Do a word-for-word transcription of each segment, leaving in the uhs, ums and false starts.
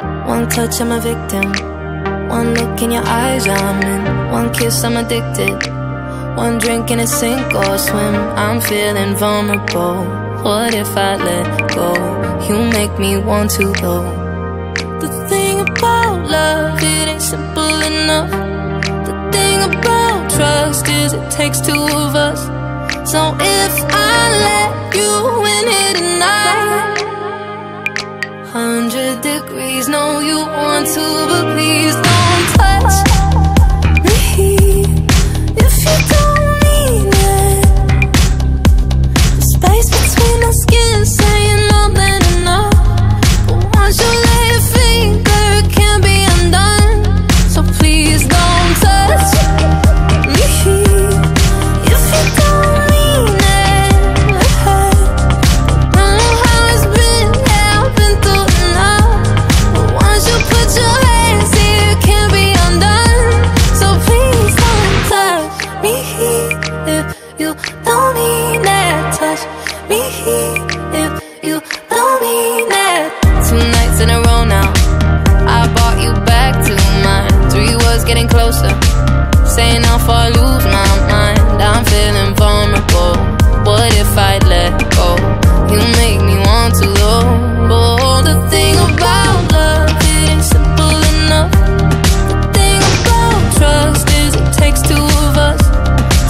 One clutch, I'm a victim. One look in your eyes, I'm in. One kiss, I'm addicted. One drink and a sink or swim. I'm feeling vulnerable. What if I let go? You make me want to go. The thing about love, it ain't simple enough. The thing about trust is it takes two of us. So if I let you in here tonight, Hundred degrees, no, you want to, but please don't touch me if you don't mean it. The space between our skin saying more than enough, but once you lay a finger, it can't be undone. So please don't touch me if you don't mean it. Getting closer, saying I'll fall, lose my mind. I'm feeling vulnerable. What if I let go? You make me want to go. Oh, the thing about love, it ain't simple enough. The thing about trust is it takes two of us.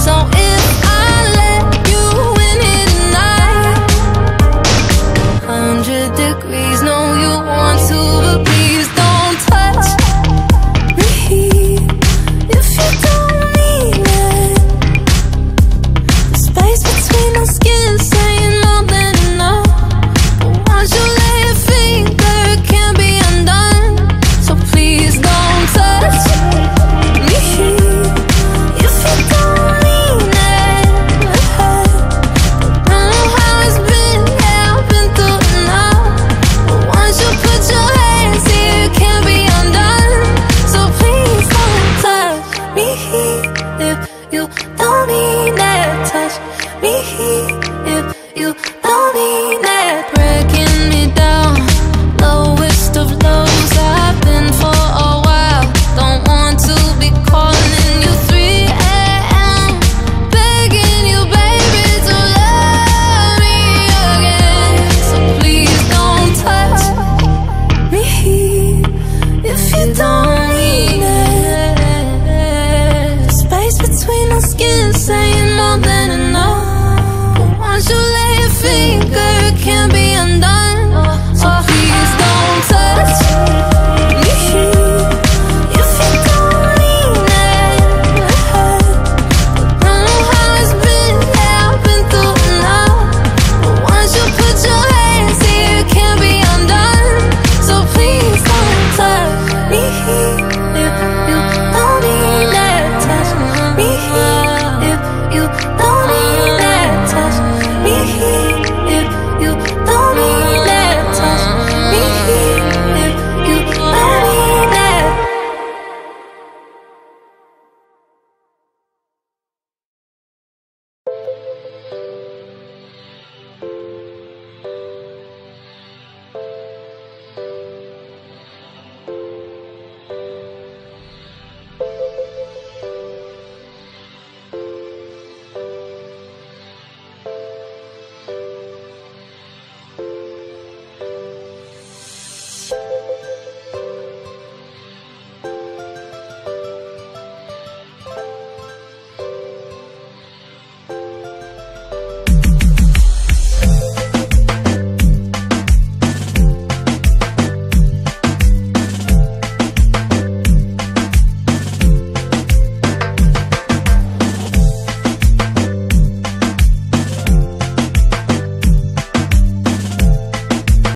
So if I let you in here tonight, Hundred degrees, no.